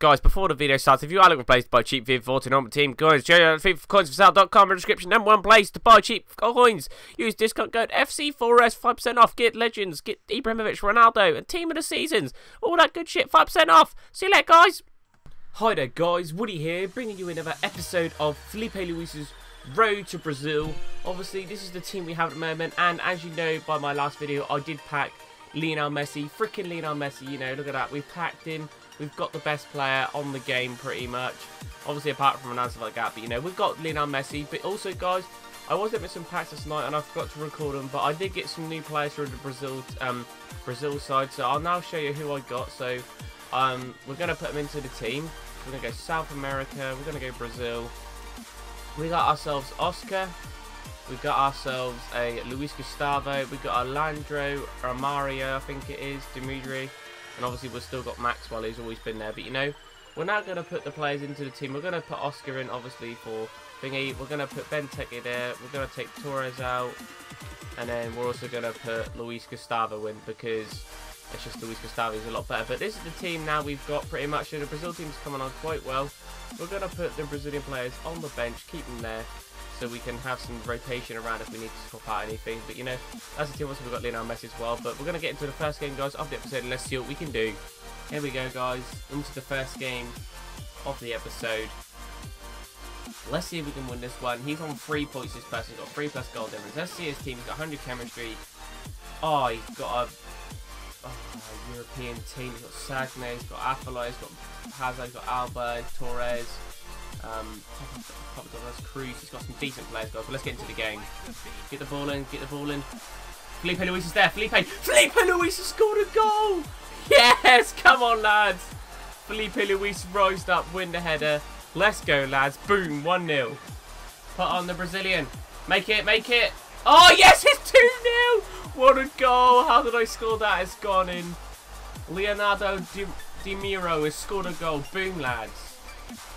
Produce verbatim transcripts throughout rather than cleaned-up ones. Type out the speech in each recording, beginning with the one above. Guys, before the video starts, if you are looking replaced by cheap FIFA fourteen on the team, guys, check out fifa coins for sale dot com in the description. Number one place to buy cheap coins. Use discount code F C four S, five percent off. Get legends, get Ibrahimovic, Ronaldo, and team of the seasons. All that good shit, five percent off. See you later, guys. Hi there, guys. Woody here, bringing you another episode of Filipe Luis's Road to Brazil. Obviously, this is the team we have at the moment, and as you know by my last video, I did pack Lionel Messi. Freaking Lionel Messi, you know, look at that. We've packed him. We've got the best player on the game pretty much. Obviously, apart from an answer like that, but you know, we've got Lionel Messi. But also, guys, I was looking at some packs last night and I forgot to record them, but I did get some new players from the Brazil um, Brazil side. So I'll now show you who I got. So um, we're going to put them into the team. We're going to go South America. We're going to go Brazil. We got ourselves Oscar. We got ourselves a Luis Gustavo. We got a Leandro, Amaria, I think it is, Dimitri. And obviously we've still got Maxwell, who's always been there. But you know, we're now going to put the players into the team. We're going to put Oscar in, obviously, for thingy. We're going to put Benteke there. We're going to take Torres out. And then we're also going to put Luis Gustavo in, because it's just Luis Gustavo is a lot better. But this is the team now we've got pretty much. So the Brazil team's coming on quite well. We're going to put the Brazilian players on the bench, keep them there, so we can have some rotation around if we need to swap out anything. But you know, that's the team. Also, we've got Lionel Messi as well. But we're going to get into the first game, guys, of the episode, and let's see what we can do. Here we go, guys, into the first game of the episode. Let's see if we can win this one. He's on three points, this person. He's got three plus goal difference. Let's see his team. He's got one hundred chemistry. Oh, he's got a oh, European team. He's got Sagna, he's got Arbeloa, he's got Hazard, he's got Alba, Torres. Um, Cruz, he's got some decent players, guys, but let's get into the game. Get the ball in, get the ball in. Filipe Luis is there, Filipe. Filipe Luis has scored a goal! Yes, come on, lads. Filipe Luis rised up, win the header. Let's go, lads. Boom, one nil. Put on the Brazilian. Make it, make it. Oh, yes, it's two nil. What a goal. How did I score that? It's gone in. Leonardo Di, Di Miro has scored a goal. Boom, lads.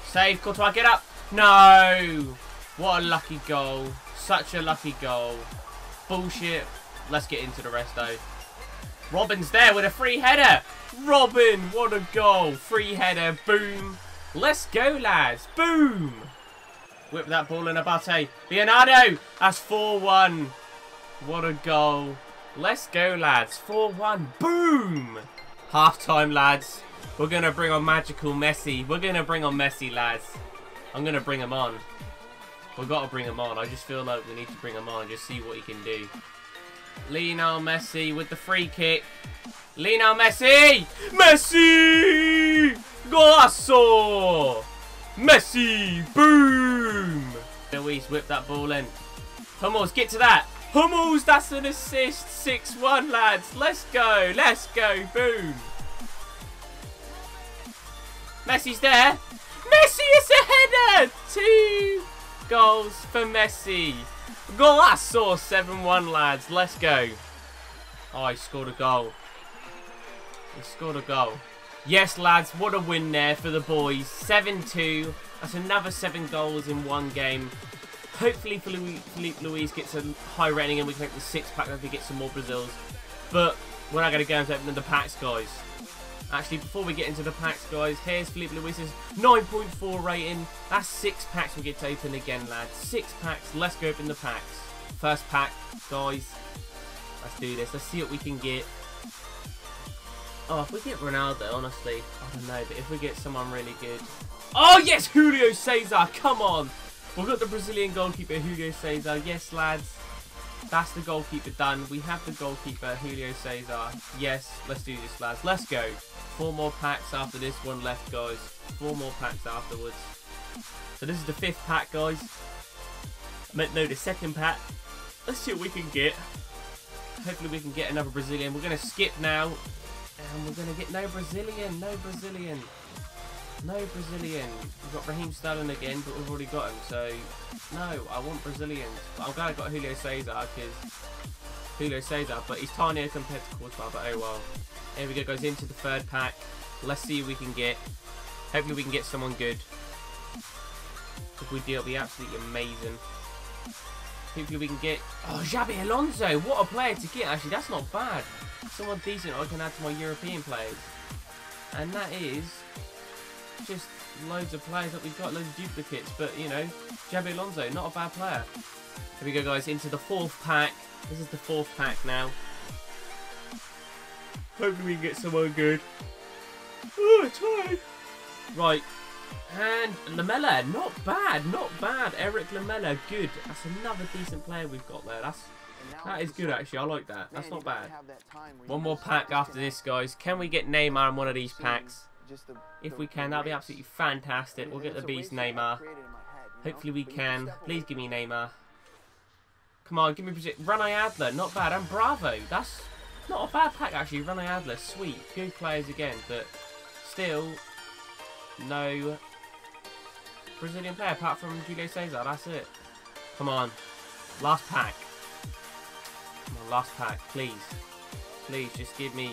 Save, Courtois, get up. No. What a lucky goal. Such a lucky goal. Bullshit. Let's get into the rest, though. Robin's there with a free header. Robin, what a goal. Free header, boom. Let's go, lads. Boom. Whip that ball in Abate. Leonardo, that's four one. What a goal. Let's go, lads. four one, boom. Half-time, lads. We're going to bring on Magical Messi. We're going to bring on Messi, lads. I'm going to bring him on. We've got to bring him on. I just feel like we need to bring him on. Just see what he can do. Lionel Messi with the free kick. Lionel Messi! Messi! Golazo! Messi! Boom! Luis whipped that ball in. Hummels, get to that. Hummels, that's an assist. six one, lads. Let's go. Let's go. Boom. Messi's there. Messi is a header. Two goals for Messi. Golazo, seven one, lads. Let's go. Oh, he scored a goal. He scored a goal. Yes, lads. What a win there for the boys. seven two. That's another seven goals in one game. Hopefully, Filipe Luis gets a high rating and we can make the six pack and we get some more Brazils. But we're not going to go into opening the packs, guys. Actually, before we get into the packs, guys, here's Filipe Luis's nine point four rating. That's six packs we get to open again, lads. Six packs. Let's go open the packs. First pack, guys. Let's do this. Let's see what we can get. Oh, if we get Ronaldo, honestly, I don't know. But if we get someone really good. Oh, yes, Julio Cesar. Come on. We've got the Brazilian goalkeeper, Julio Cesar. Yes, lads. That's the goalkeeper done. We have the goalkeeper, Julio Cesar. Yes, let's do this, lads. Let's go. Four more packs after this one left, guys. Four more packs afterwards. So this is the fifth pack, guys. No, the second pack. Let's see what we can get. Hopefully we can get another Brazilian. We're going to skip now. And we're going to get no Brazilian. No Brazilian. No Brazilian. We've got Raheem Sterling again, but we've already got him. So, no, I want Brazilians. But I'm glad I got Julio Cesar, because Julio Cesar, but he's tinier compared to Courtois, but oh well. Here we go, goes into the third pack. Let's see if we can get. Hopefully we can get someone good. If we do, it'll be absolutely amazing. Hopefully we can get. Oh, Xabi Alonso. What a player to get, actually. That's not bad. Someone decent I can add to my European players. And that is just loads of players that we've got, loads of duplicates, but you know, Xabi Alonso, not a bad player. Here we go, guys, into the fourth pack. This is the fourth pack now. Hopefully we can get someone good. Oh, it's high. Right, and Lamela, not bad, not bad. Eric Lamela, good. That's another decent player we've got there. That's That is good, actually. I like that. That's not bad. One more pack after this, guys. Can we get Neymar in one of these packs? If we can, that'll be absolutely fantastic. We'll get the beast Neymar. Hopefully we can. Please give me Neymar. Come on, give me Rene Adler. Not bad. And Bravo. That's not a bad pack, actually. Rene Adler, sweet. Good players again, but still no Brazilian player apart from Julio Cesar. That's it. Come on. Last pack. My last pack, please, please just give me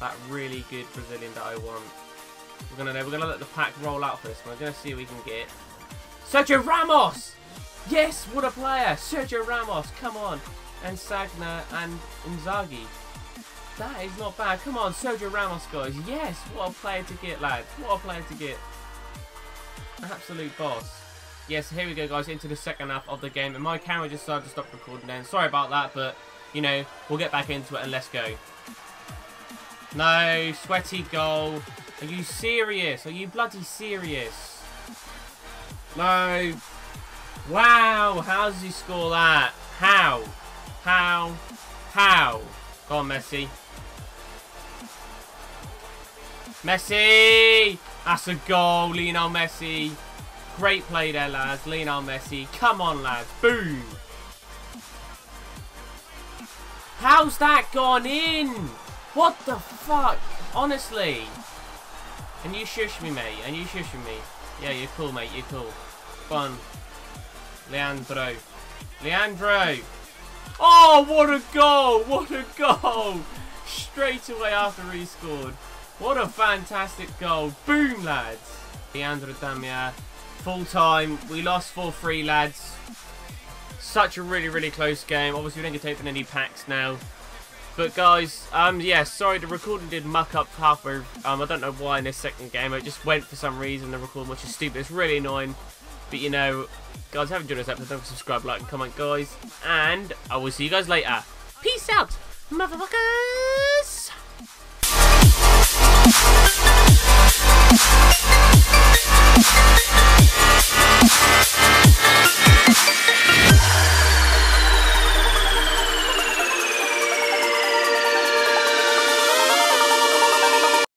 that really good Brazilian that I want. We're gonna know. We're gonna let the pack roll out for this one. We're gonna see what we can get. Sergio Ramos, yes, what a player, Sergio Ramos. Come on, and Sagna and Nzagi. That is not bad. Come on, Sergio Ramos, guys. Yes, what a player to get, lads. What a player to get. Absolute boss. Yes, here we go, guys, into the second half of the game. And my camera just started to stop recording then. Sorry about that, but, you know, we'll get back into it and let's go. No, sweaty goal. Are you serious? Are you bloody serious? No. Wow, how does he score that? How? How? How? Go on, Messi. Messi! That's a goal, Lionel Messi. Great play there, lads. Lionel Messi. Come on, lads. Boom. How's that gone in? What the fuck? Honestly. And you shush me, mate. And you shush me. Yeah, you're cool, mate. You're cool. Fun. Leandro. Leandro. Oh, what a goal. What a goal. Straight away after he scored. What a fantastic goal. Boom, lads. Leandro Damião. Full time, we lost four three, lads. Such a really, really close game. Obviously, we don't get to open any packs now. But guys, um, yeah, sorry, the recording did muck up halfway. Um, I don't know why in this second game it just went for some reason. The recording, which is stupid, it's really annoying. But you know, guys, if you haven't enjoyed this episode, don't forget to subscribe, like, and comment, guys. And I will see you guys later. Peace out, motherfuckers.